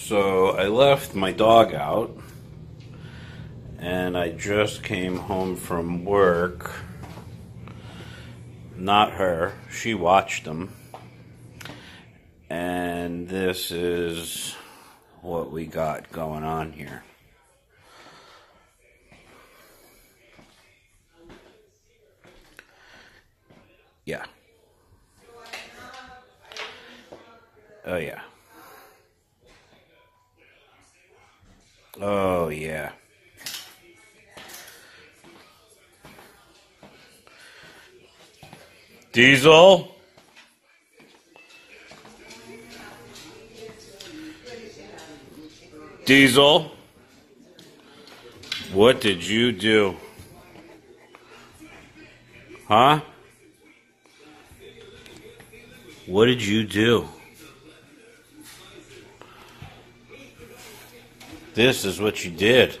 So I left my dog out and I just came home from work. Not her, she watched them. And this is what we got going on here. Yeah. Oh, yeah. Oh, yeah. Diesel? Diesel? What did you do? Huh? What did you do? This is what you did.